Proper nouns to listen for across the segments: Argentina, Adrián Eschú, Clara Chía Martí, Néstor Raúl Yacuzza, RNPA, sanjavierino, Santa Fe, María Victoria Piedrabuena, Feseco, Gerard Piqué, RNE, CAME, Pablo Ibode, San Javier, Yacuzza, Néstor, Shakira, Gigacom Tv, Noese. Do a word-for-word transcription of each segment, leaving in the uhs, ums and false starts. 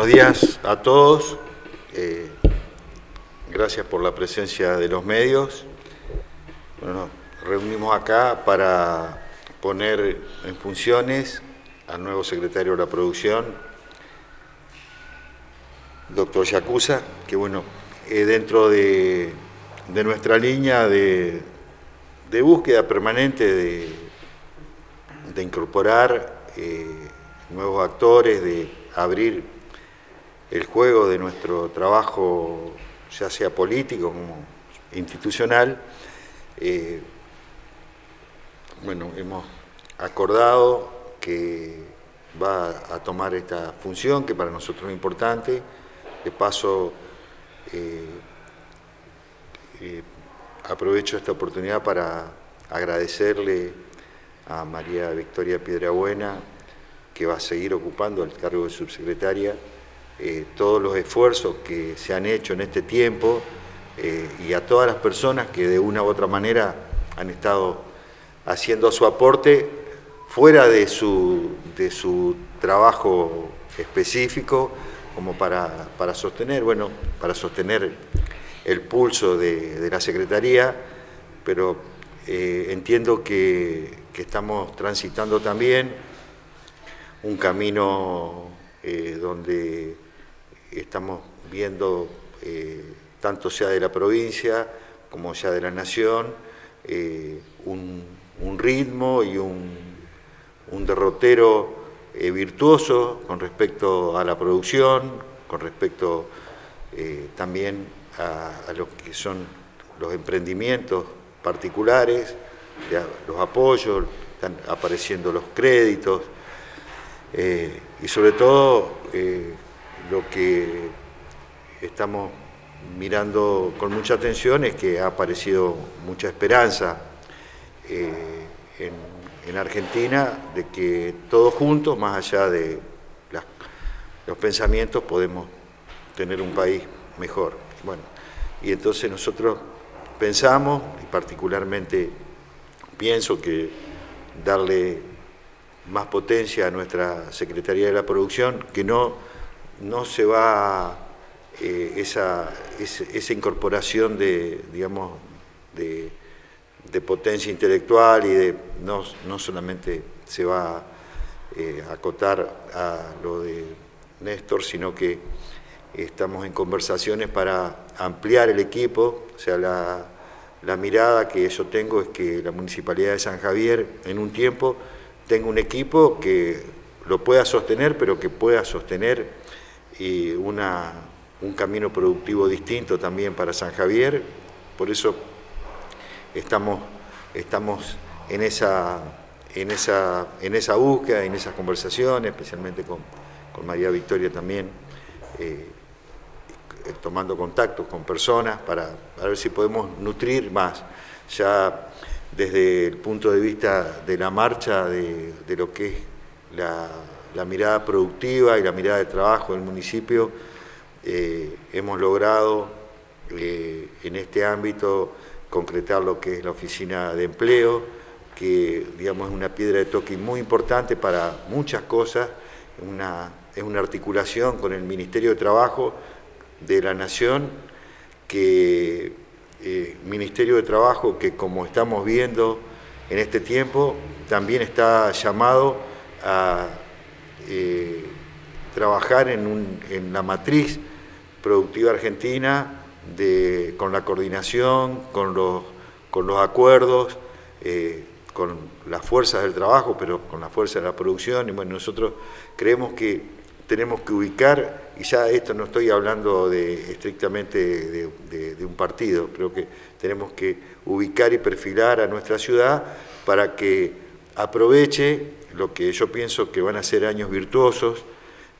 Buenos días a todos. Eh, gracias por la presencia de los medios. Bueno, nos reunimos acá para poner en funciones al nuevo secretario de la producción, doctor Yacuzza, que bueno, eh, dentro de, de nuestra línea de, de búsqueda permanente de, de incorporar eh, nuevos actores, de abrir el juego de nuestro trabajo, ya sea político como institucional, eh, bueno, hemos acordado que va a tomar esta función, que para nosotros es importante. De paso, eh, eh, aprovecho esta oportunidad para agradecerle a María Victoria Piedrabuena, que va a seguir ocupando el cargo de subsecretaria, eh, todos los esfuerzos que se han hecho en este tiempo, eh, y a todas las personas que de una u otra manera han estado haciendo su aporte fuera de su, de su trabajo específico, como para, para sostener, bueno, para sostener el pulso de, de la Secretaría, pero eh, entiendo que, que estamos transitando también un camino eh, donde estamos viendo, eh, tanto sea de la provincia como sea de la nación, eh, un, un ritmo y un, un derrotero Eh, virtuoso con respecto a la producción, con respecto eh, también a, a lo que son los emprendimientos particulares, ya, los apoyos, están apareciendo los créditos, eh, y sobre todo eh, lo que estamos mirando con mucha atención es que ha aparecido mucha esperanza eh, en en Argentina, de que todos juntos, más allá de la, los pensamientos, podemos tener un país mejor. Bueno, y entonces nosotros pensamos, y particularmente pienso que darle más potencia a nuestra Secretaría de la Producción, que no, no se va eh, esa, esa, esa incorporación de, digamos, de... de potencia intelectual y de no, no solamente se va a eh, acotar a lo de Néstor, sino que estamos en conversaciones para ampliar el equipo. O sea, la, la mirada que yo tengo es que la Municipalidad de San Javier en un tiempo tenga un equipo que lo pueda sostener, pero que pueda sostener y una, un camino productivo distinto también para San Javier. Por eso Estamos, estamos en, esa, en, esa, en esa búsqueda, en esas conversaciones, especialmente con, con María Victoria también, eh, tomando contactos con personas para, para ver si podemos nutrir más. Ya desde el punto de vista de la marcha, de, de lo que es la, la mirada productiva y la mirada de trabajo del municipio, eh, hemos logrado eh, en este ámbito concretar lo que es la oficina de empleo, que digamos es una piedra de toque muy importante para muchas cosas, una, es una articulación con el Ministerio de Trabajo de la Nación, que eh, Ministerio de Trabajo que, como estamos viendo en este tiempo, también está llamado a eh, trabajar en, un, en la matriz productiva argentina, De, con la coordinación, con los, con los acuerdos, eh, con las fuerzas del trabajo, pero con las fuerzas de la producción. Y bueno, nosotros creemos que tenemos que ubicar, y ya esto no estoy hablando de, estrictamente de, de, de un partido, creo que tenemos que ubicar y perfilar a nuestra ciudad para que aproveche lo que yo pienso que van a ser años virtuosos,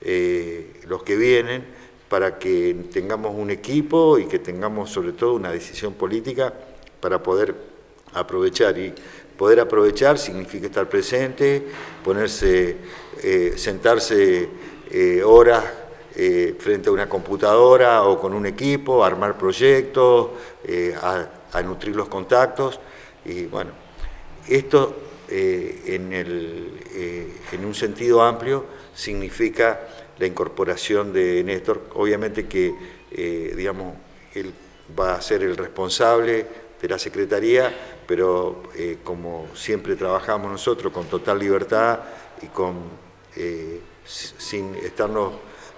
eh, los que vienen, para que tengamos un equipo y que tengamos sobre todo una decisión política para poder aprovechar. Y poder aprovechar significa estar presente, ponerse, eh, sentarse eh, horas eh, frente a una computadora o con un equipo, armar proyectos, eh, a, a nutrir los contactos. Y bueno, esto eh, en, el, eh, en un sentido amplio significa la incorporación de Néstor. Obviamente que, eh, digamos, él va a ser el responsable de la Secretaría, pero eh, como siempre trabajamos nosotros con total libertad y con eh, sin estarnos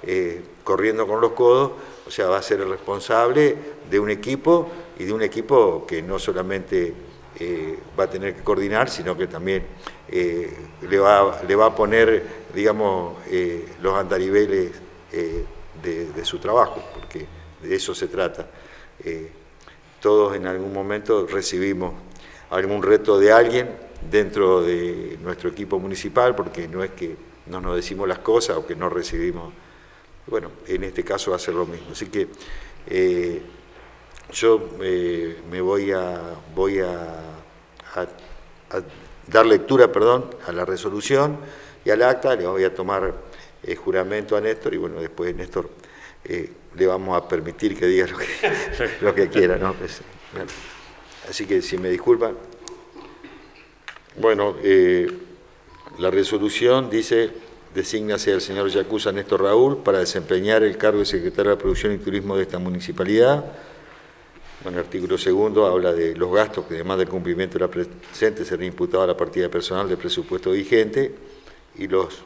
eh, corriendo con los codos, o sea, va a ser el responsable de un equipo y de un equipo que no solamente eh, va a tener que coordinar, sino que también eh, le, va, le va a poner, digamos, eh, los andariveles eh, de, de su trabajo, porque de eso se trata. Eh, Todos en algún momento recibimos algún reto de alguien dentro de nuestro equipo municipal, porque no es que no nos decimos las cosas o que no recibimos. Bueno, en este caso va a ser lo mismo. Así que eh, yo eh, me voy a voy a, a, a dar lectura, perdón, a la resolución y al acta. Le voy a tomar eh, juramento a Néstor y bueno, después Néstor... Eh, le vamos a permitir que diga lo que, lo que quiera, ¿no? Así que, si me disculpan. Bueno, eh, la resolución dice, desígnase al señor Yacuzza Néstor Raúl para desempeñar el cargo de secretario de Producción y Turismo de esta municipalidad. Bueno, el artículo segundo habla de los gastos que, además del cumplimiento de la presente, serán imputados a la partida personal del presupuesto vigente, y los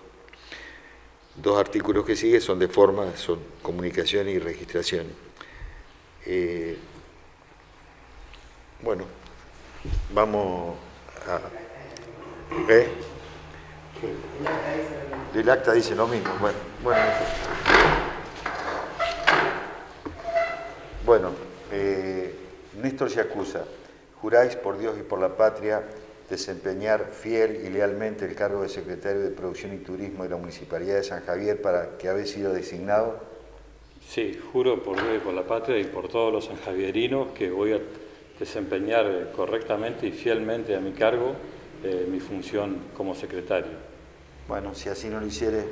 dos artículos que siguen son de forma, son comunicaciones y registraciones. Eh, bueno, vamos a... ¿eh? El acta dice lo mismo. Bueno, bueno, bueno eh, Néstor Yacuzza, juráis por Dios y por la patria... desempeñar fiel y lealmente el cargo de Secretario de Producción y Turismo de la Municipalidad de San Javier para que habéis sido designado? Sí, juro por Dios y por la patria y por todos los sanjavierinos que voy a desempeñar correctamente y fielmente a mi cargo eh, mi función como secretario. Bueno, si así no lo hicieres,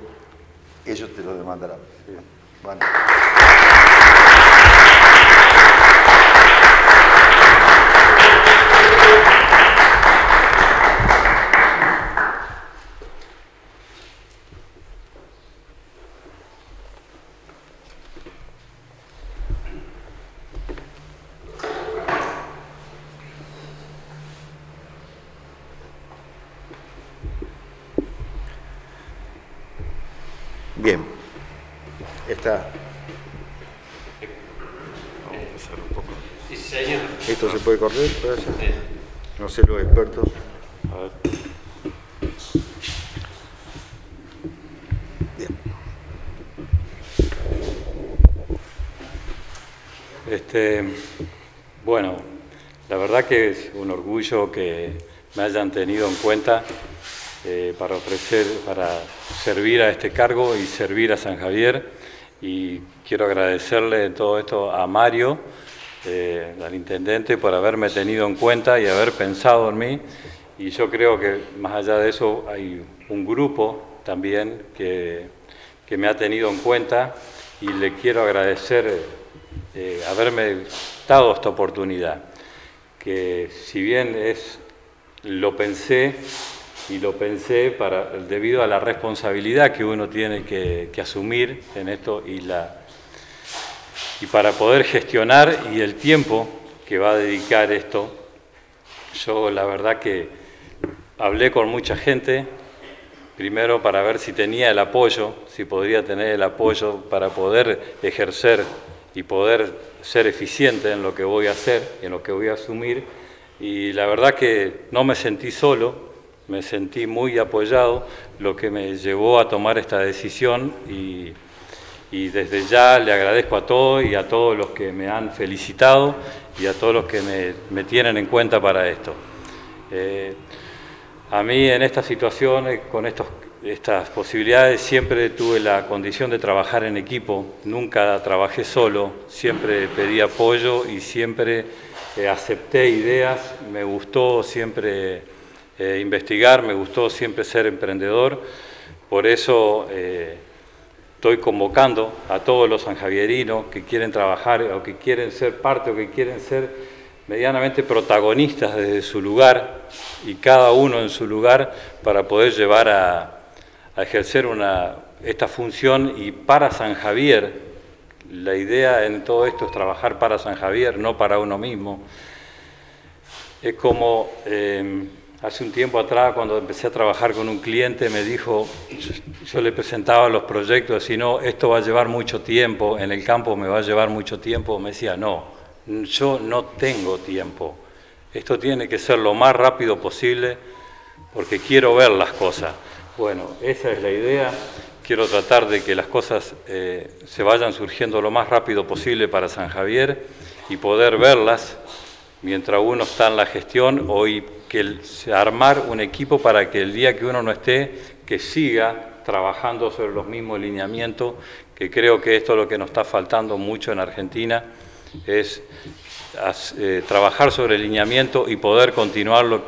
ellos te lo demandarán. Sí. Bueno. Bien, está. Vamos a pasar un poco. Sí, señor. Esto se puede correr, gracias. No sé los expertos. A ver. Bien. Este, bueno, la verdad que es un orgullo que me hayan tenido en cuenta. Eh, para ofrecer, para servir a este cargo y servir a San Javier. Y quiero agradecerle todo esto a Mario, eh, al intendente, por haberme tenido en cuenta y haber pensado en mí. Y yo creo que más allá de eso hay un grupo también que, que me ha tenido en cuenta y le quiero agradecer eh, haberme dado esta oportunidad. Que si bien es, lo pensé, y lo pensé para, debido a la responsabilidad que uno tiene que, que asumir en esto y, la, y para poder gestionar y el tiempo que va a dedicar esto. Yo la verdad que hablé con mucha gente, primero para ver si tenía el apoyo, si podría tener el apoyo para poder ejercer y poder ser eficiente en lo que voy a hacer, en lo que voy a asumir, y la verdad que no me sentí solo. Me sentí muy apoyado, lo que me llevó a tomar esta decisión y, y desde ya le agradezco a todos y a todos los que me han felicitado y a todos los que me, me tienen en cuenta para esto. Eh, a mí en estas situaciones, con estos, estas posibilidades, siempre tuve la condición de trabajar en equipo, nunca trabajé solo, siempre pedí apoyo y siempre eh, acepté ideas, me gustó siempre... Eh, investigar, me gustó siempre ser emprendedor, por eso eh, estoy convocando a todos los sanjavierinos que quieren trabajar o que quieren ser parte o que quieren ser medianamente protagonistas desde su lugar y cada uno en su lugar para poder llevar a, a ejercer una, esta función y para San Javier. La idea en todo esto es trabajar para San Javier, no para uno mismo. Es como eh, hace un tiempo atrás, cuando empecé a trabajar con un cliente, me dijo, yo le presentaba los proyectos, si no, esto va a llevar mucho tiempo, en el campo me va a llevar mucho tiempo. Me decía, no, yo no tengo tiempo. Esto tiene que ser lo más rápido posible porque quiero ver las cosas. Bueno, esa es la idea. Quiero tratar de que las cosas eh, se vayan surgiendo lo más rápido posible para San Javier y poder verlas mientras uno está en la gestión, o y que el, armar un equipo para que el día que uno no esté, que siga trabajando sobre los mismos lineamientos, que creo que esto es lo que nos está faltando mucho en Argentina, es eh, trabajar sobre el lineamiento y poder continuarlo,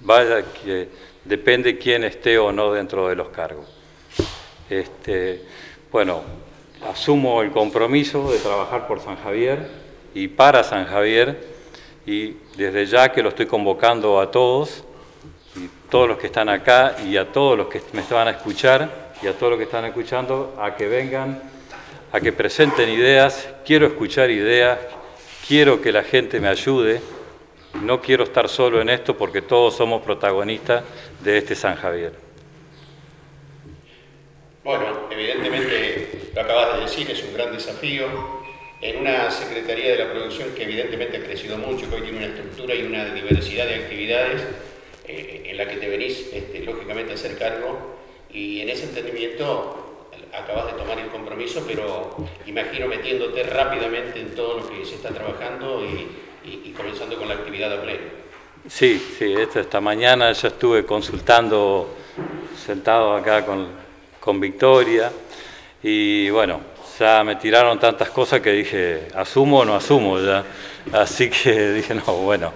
vaya que depende quién esté o no dentro de los cargos. Este, bueno, asumo el compromiso de trabajar por San Javier y para San Javier, y desde ya que lo estoy convocando a todos, y todos los que están acá y a todos los que me van a escuchar y a todos los que están escuchando, a que vengan, a que presenten ideas. Quiero escuchar ideas, quiero que la gente me ayude, no quiero estar solo en esto porque todos somos protagonistas de este San Javier. Bueno, evidentemente, lo acabas de decir, es un gran desafío. En una Secretaría de la Producción que evidentemente ha crecido mucho, que hoy tiene una estructura y una diversidad de actividades eh, en la que te venís, este, lógicamente, a hacer cargo. Y en ese entendimiento acabas de tomar el compromiso, pero imagino metiéndote rápidamente en todo lo que se está trabajando y, y, y comenzando con la actividad a pleno. Sí, sí, esta, esta mañana ya estuve consultando, sentado acá con... con Victoria, y bueno, ya me tiraron tantas cosas que dije, asumo o no asumo ya, así que dije, no, bueno,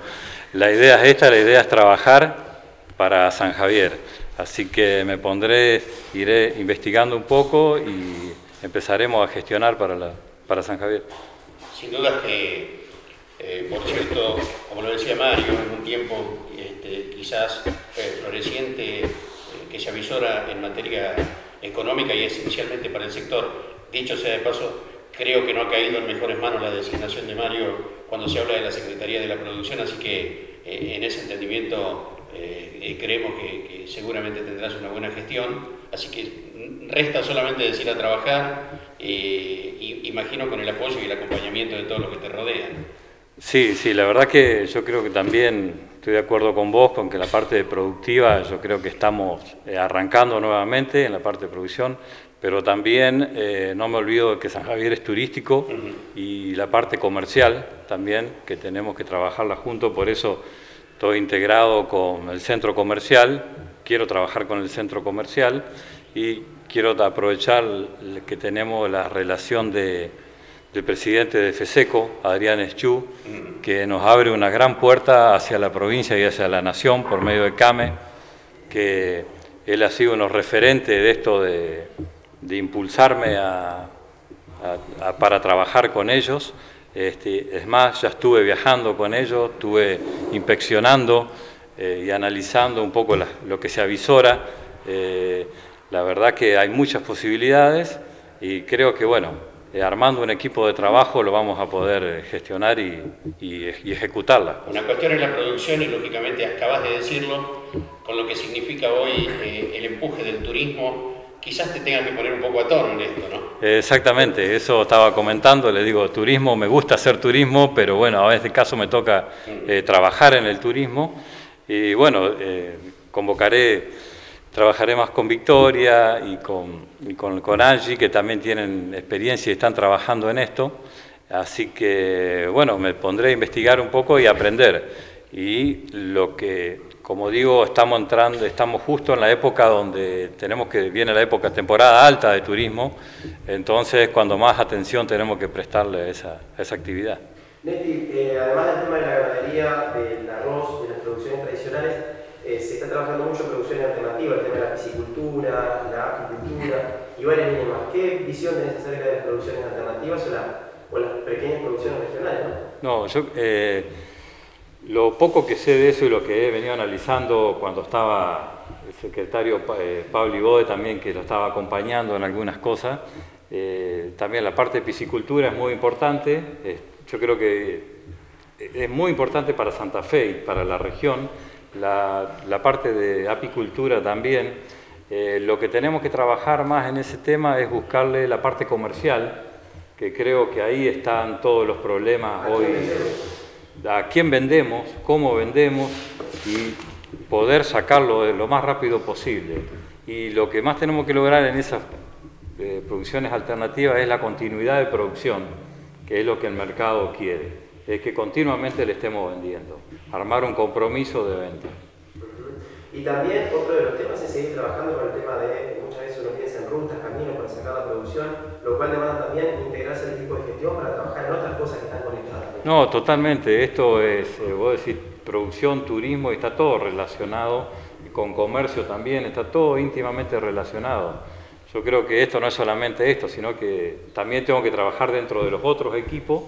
la idea es esta, la idea es trabajar para San Javier, así que me pondré, iré investigando un poco y empezaremos a gestionar para, la, para San Javier. Sin duda que, eh, por cierto, como lo decía Mario, en un tiempo este, quizás eh, floreciente, eh, que se avisora en materia económica y esencialmente para el sector. Dicho sea de paso, creo que no ha caído en mejores manos la designación de Mario cuando se habla de la Secretaría de la Producción, así que eh, en ese entendimiento eh, eh, creemos que, que seguramente tendrás una buena gestión, así que resta solamente decir a trabajar, eh, y, imagino con el apoyo y el acompañamiento de todos los que te rodean. Sí, sí, la verdad que yo creo que también... estoy de acuerdo con vos, con que la parte productiva, yo creo que estamos arrancando nuevamente en la parte de producción, pero también eh, no me olvido de que San Javier es turístico y la parte comercial también, que tenemos que trabajarla juntos, por eso estoy integrado con el centro comercial, quiero trabajar con el centro comercial y quiero aprovechar que tenemos la relación de... del presidente de Feseco, Adrián Eschú, que nos abre una gran puerta hacia la provincia y hacia la nación por medio de CAME, que él ha sido unos referentes de esto de, de impulsarme a, a, a, para trabajar con ellos. Este, es más, ya estuve viajando con ellos, estuve inspeccionando eh, y analizando un poco la, lo que se avisora. Eh, la verdad que hay muchas posibilidades y creo que, bueno, armando un equipo de trabajo lo vamos a poder gestionar y, y, y ejecutarla. Una cuestión es la producción y lógicamente acabas de decirlo, con lo que significa hoy eh, el empuje del turismo, quizás te tengas que poner un poco a tono en esto, ¿no? Exactamente, eso estaba comentando, le digo, turismo, me gusta hacer turismo, pero bueno, a este caso me toca eh, trabajar en el turismo y bueno, eh, convocaré... Trabajaré más con Victoria y con, y con, con Angie, que también tienen experiencia y están trabajando en esto. Así que, bueno, me pondré a investigar un poco y aprender. Y lo que, como digo, estamos entrando, estamos justo en la época donde tenemos que, viene la época, temporada alta de turismo, entonces cuando más atención tenemos que prestarle a esa, a esa actividad. Néstor, eh, además del tema de la ganadería, del arroz, de las producciones tradicionales, Eh, se está trabajando mucho en producción alternativa, el tema de la piscicultura, la acuicultura y varias líneas más. ¿Qué visión tenés acerca de las producciones alternativas o, la, o las pequeñas producciones regionales? No, no yo eh, lo poco que sé de eso y lo que he venido analizando cuando estaba secretario eh, Pablo Ibode también, que lo estaba acompañando en algunas cosas. Eh, también la parte de piscicultura es muy importante. Eh, yo creo que es muy importante para Santa Fe y para la región. La, la parte de apicultura también. Eh, lo que tenemos que trabajar más en ese tema es buscarle la parte comercial, que creo que ahí están todos los problemas hoy. ¿A quién vendemos? ¿Cómo vendemos? Y poder sacarlo de lo más rápido posible. Y lo que más tenemos que lograr en esas eh, producciones alternativas es la continuidad de producción, que es lo que el mercado quiere. Es que continuamente le estemos vendiendo, armar un compromiso de venta. Y también otro de los temas es seguir trabajando con el tema de, muchas veces uno piensa en rutas, caminos para sacar la producción, lo cual demanda también integrarse al equipo de gestión para trabajar en otras cosas que están conectadas. No, totalmente, esto es, eh, vos decís, producción, turismo, y está todo relacionado, con comercio también, está todo íntimamente relacionado. Yo creo que esto no es solamente esto, sino que también tengo que trabajar dentro de los otros equipos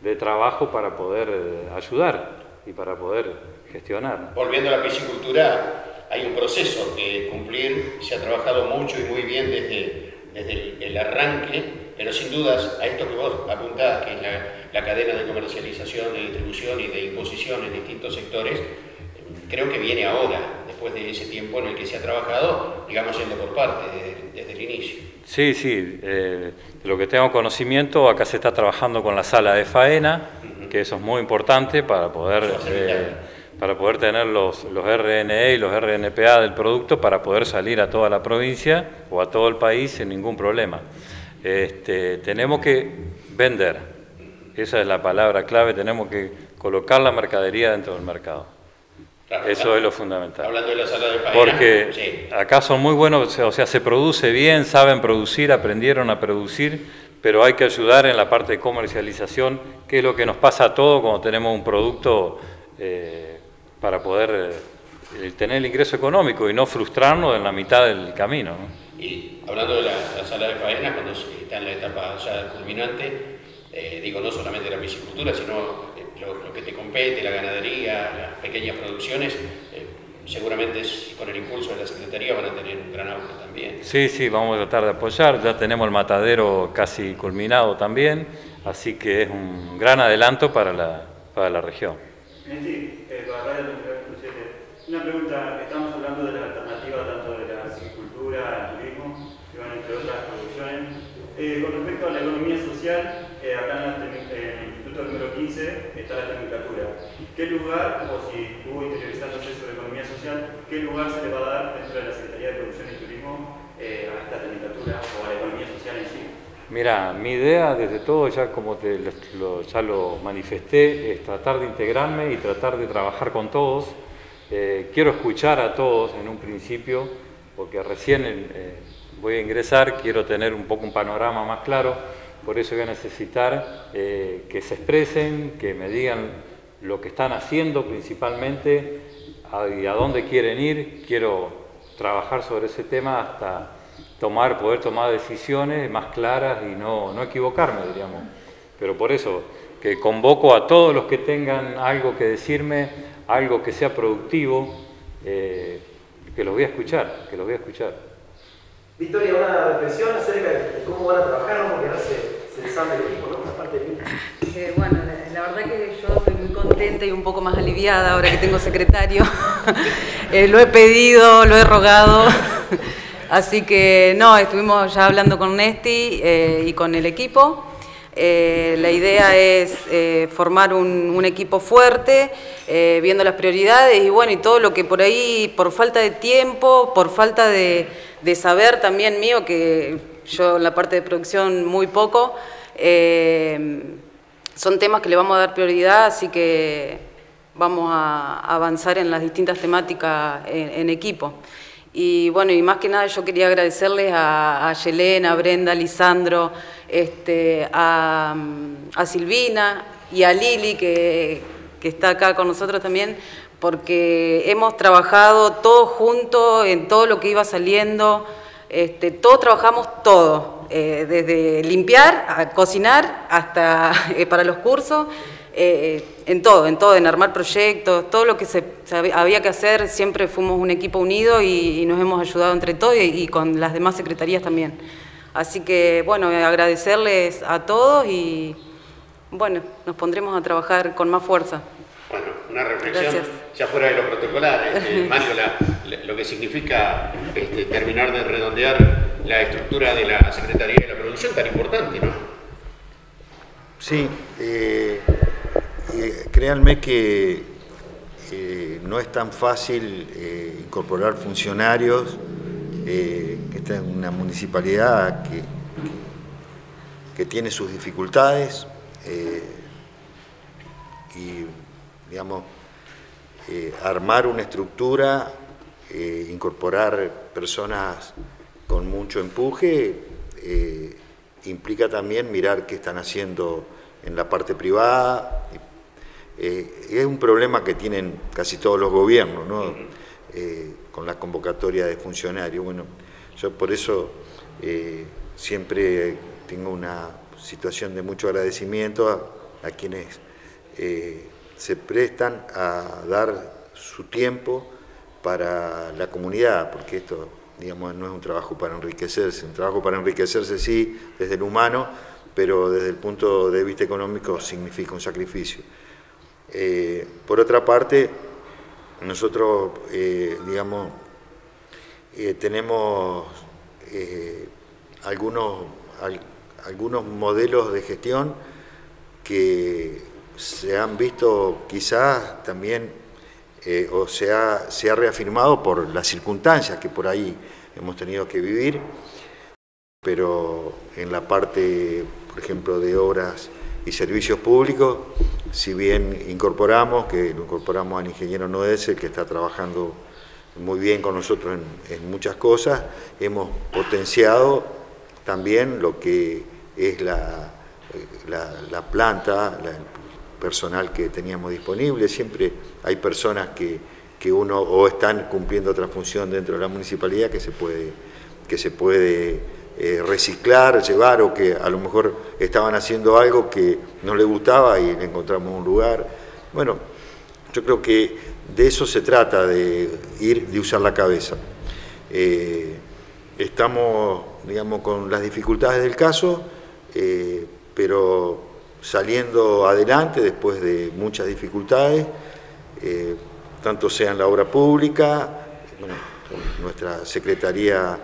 de trabajo para poder ayudar y para poder gestionar. Volviendo a la piscicultura, hay un proceso que cumplir, se ha trabajado mucho y muy bien desde, desde el, el arranque, pero sin dudas a esto que vos apuntás, que es la, la cadena de comercialización, de distribución y de imposición en distintos sectores, creo que viene ahora, después de ese tiempo en el que se ha trabajado, digamos, yendo por parte, desde, desde el inicio. Sí, sí. Eh, de lo que tengo conocimiento, acá se está trabajando con la sala de faena, que eso es muy importante para poder, eh, para poder tener los, los R N E y los R N P A del producto para poder salir a toda la provincia o a todo el país sin ningún problema. Este, tenemos que vender, esa es la palabra clave, tenemos que colocar la mercadería dentro del mercado. Eso es lo fundamental. Hablando de la sala de faena, porque sí, acá son muy buenos, o sea, se produce bien, saben producir, aprendieron a producir, pero hay que ayudar en la parte de comercialización, que es lo que nos pasa a todos cuando tenemos un producto eh, para poder eh, tener el ingreso económico y no frustrarnos en la mitad del camino, ¿no? Y hablando de la, la sala de faena, cuando está en la etapa ya culminante, eh, digo, no solamente la piscicultura, sino lo que te compete, la ganadería, las pequeñas producciones, eh, seguramente es, con el impulso de la Secretaría van a tener un gran auge también. Sí, sí, vamos a tratar de apoyar, ya tenemos el matadero casi culminado también, así que es un gran adelanto para la, para la región. Néstor, eh, para Radio veinticuatro siete, una pregunta, estamos hablando de la alternativa tanto de la agricultura, al turismo, que van entre otras producciones. Eh, con respecto a la economía social, eh, acá en el Instituto número quince está la tecnicatura. ¿Qué lugar, o si hubo interiorizándose sobre economía social, qué lugar se le va a dar dentro de la Secretaría de Producción y Turismo eh, a esta tecnicatura o a la economía social en sí? Mira, mi idea desde todo, ya como te, lo, ya lo manifesté, es tratar de integrarme y tratar de trabajar con todos. Eh, quiero escuchar a todos en un principio, porque recién eh, voy a ingresar, quiero tener un poco un panorama más claro. Por eso voy a necesitar eh, que se expresen, que me digan lo que están haciendo principalmente a, y a dónde quieren ir. Quiero trabajar sobre ese tema hasta tomar, poder tomar decisiones más claras y no, no equivocarme, diríamos. Pero por eso que convoco a todos los que tengan algo que decirme, algo que sea productivo, eh, que los voy a escuchar, que los voy a escuchar. Victoria, una reflexión acerca de cómo van a trabajar, ¿no? Porque ahora se, se desarma el equipo, ¿no? Una parte del eh, bueno, la, la verdad que yo estoy muy contenta y un poco más aliviada ahora que tengo secretario. eh, lo he pedido, lo he rogado. Así que, no, estuvimos ya hablando con Nesti eh, y con el equipo. Eh, la idea es eh, formar un, un equipo fuerte, eh, viendo las prioridades y bueno, y todo lo que por ahí, por falta de tiempo, por falta de, de saber también mío, que yo en la parte de producción muy poco, eh, son temas que le vamos a dar prioridad, así que vamos a avanzar en las distintas temáticas en, en equipo. Y bueno, y más que nada yo quería agradecerles a, a Yelena, a Brenda, a Lisandro, este, a, a Silvina y a Lili, que, que está acá con nosotros también, porque hemos trabajado todos juntos en todo lo que iba saliendo, este, todos trabajamos todos. eh, desde limpiar, a cocinar, hasta eh, para los cursos, eh, en todo, en todo, en armar proyectos, todo lo que se, se había que hacer, siempre fuimos un equipo unido y, y nos hemos ayudado entre todos y, y con las demás secretarías también. Así que, bueno, agradecerles a todos y, bueno, nos pondremos a trabajar con más fuerza. Bueno, una reflexión, gracias. Ya fuera de lo protocolar, este, Mario, la, la, lo que significa este, terminar de redondear la estructura de la Secretaría de la Producción, tan importante, ¿no? Sí, eh, eh, créanme que eh, no es tan fácil eh, incorporar funcionarios. Eh, esta es una municipalidad que, que, que tiene sus dificultades eh, y, digamos, eh, armar una estructura, eh, incorporar personas con mucho empuje, eh, implica también mirar qué están haciendo en la parte privada. Eh, es un problema que tienen casi todos los gobiernos, ¿no? Eh, con la convocatoria de funcionarios. Bueno, yo por eso eh, siempre tengo una situación de mucho agradecimiento a, a quienes eh, se prestan a dar su tiempo para la comunidad, porque esto, digamos, no es un trabajo para enriquecerse, un trabajo para enriquecerse sí, desde el humano, pero desde el punto de vista económico significa un sacrificio. Eh, por otra parte, nosotros, eh, digamos, eh, tenemos eh, algunos, al, algunos modelos de gestión que se han visto quizás también, eh, o se ha, se ha reafirmado por las circunstancias que por ahí hemos tenido que vivir, pero en la parte, por ejemplo, de obras y servicios públicos, si bien incorporamos, que lo incorporamos al ingeniero Noese, que está trabajando muy bien con nosotros en, en muchas cosas, hemos potenciado también lo que es la, la, la planta, la, el personal que teníamos disponible. Siempre hay personas que, que uno o están cumpliendo otra función dentro de la municipalidad que se puede, que se puede Eh, reciclar, llevar, o que a lo mejor estaban haciendo algo que no les gustaba y le encontramos un lugar. Bueno, yo creo que de eso se trata, de ir, de usar la cabeza. Eh, estamos, digamos, con las dificultades del caso, eh, pero saliendo adelante después de muchas dificultades, eh, tanto sea en la obra pública, bueno, con nuestra Secretaría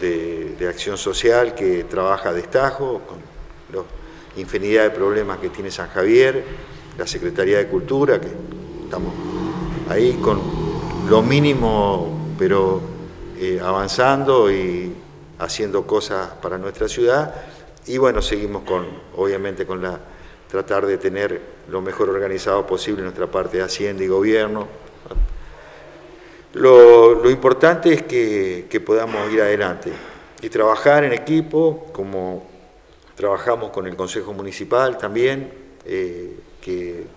De, de Acción Social, que trabaja a destajo, con la infinidad de problemas que tiene San Javier, la Secretaría de Cultura, que estamos ahí con lo mínimo, pero eh, avanzando y haciendo cosas para nuestra ciudad. Y bueno, seguimos con, obviamente, con la tratar de tener lo mejor organizado posible nuestra parte de Hacienda y Gobierno. Lo, lo importante es que, que podamos ir adelante y trabajar en equipo, como trabajamos con el Consejo Municipal también, eh, que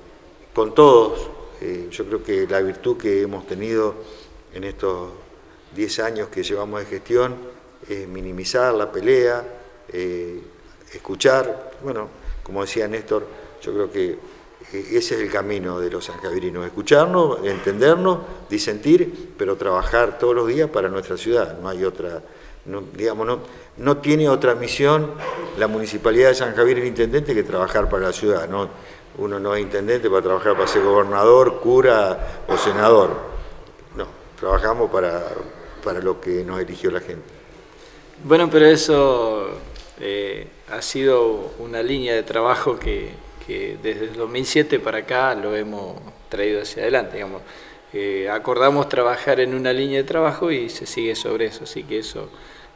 con todos. Eh, yo creo que la virtud que hemos tenido en estos diez años que llevamos de gestión es minimizar la pelea, eh, escuchar. Bueno, como decía Néstor, yo creo que ese es el camino de los sanjavirinos: escucharnos, entendernos, disentir, pero trabajar todos los días para nuestra ciudad. No hay otra, no, digamos, no, no tiene otra misión la Municipalidad de San Javier, el intendente, que trabajar para la ciudad. No, uno no es intendente para trabajar para ser gobernador, cura o senador. No, trabajamos para, para lo que nos eligió la gente. Bueno, pero eso eh, ha sido una línea de trabajo que... que desde el dos mil siete para acá lo hemos traído hacia adelante, digamos. Eh, acordamos trabajar en una línea de trabajo y se sigue sobre eso, así que eso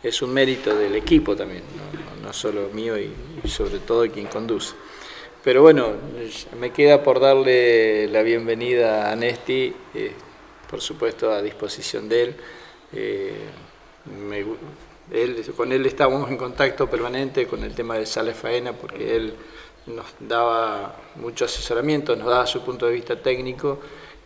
es un mérito del equipo también, no, no solo mío y, y sobre todo quien conduce. Pero bueno, me queda por darle la bienvenida a Néstor, eh, por supuesto a disposición de él. Eh, me, él. Con él estamos en contacto permanente con el tema de sala de faena, porque él nos daba mucho asesoramiento, nos daba su punto de vista técnico,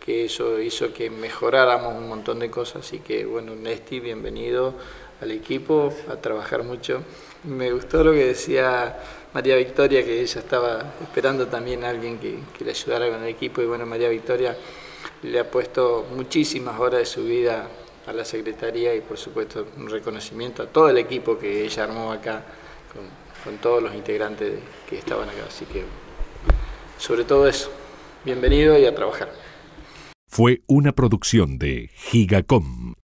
que eso hizo que mejoráramos un montón de cosas. Así que, bueno, Néstor, bienvenido al equipo, a trabajar mucho. Me gustó lo que decía María Victoria, que ella estaba esperando también a alguien que, que le ayudara con el equipo, y bueno, María Victoria le ha puesto muchísimas horas de su vida a la Secretaría y por supuesto un reconocimiento a todo el equipo que ella armó acá, con, con todos los integrantes que estaban acá, así que sobre todo eso, bienvenido y a trabajar. Fue una producción de Gigacom.